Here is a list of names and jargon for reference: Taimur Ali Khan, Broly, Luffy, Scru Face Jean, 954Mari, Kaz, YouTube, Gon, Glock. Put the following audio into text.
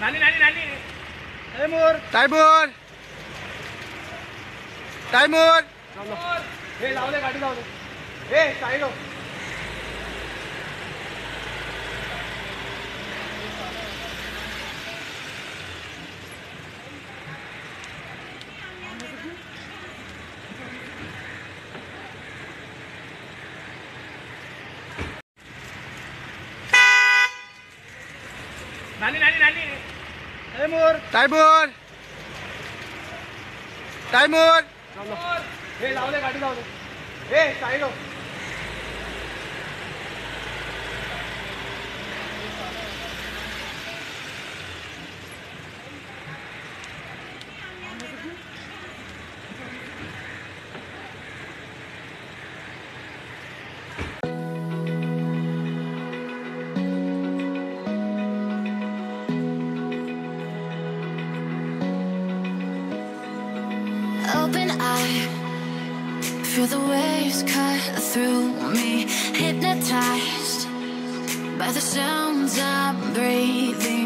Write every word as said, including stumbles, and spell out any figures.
Nani, nani, nani. Taimur. Taimur. Taimur. Taimur. Hey, lao le, gaadi lao le. Hey, sahi lo. Nani, nani, nani. Taimur. Taimur. Taimur. Taimur. Hey, lao le, gaadi lao le. Hey, sahi lo. Open eye, feel the waves cut through me. Hypnotized by the sounds I'm breathing.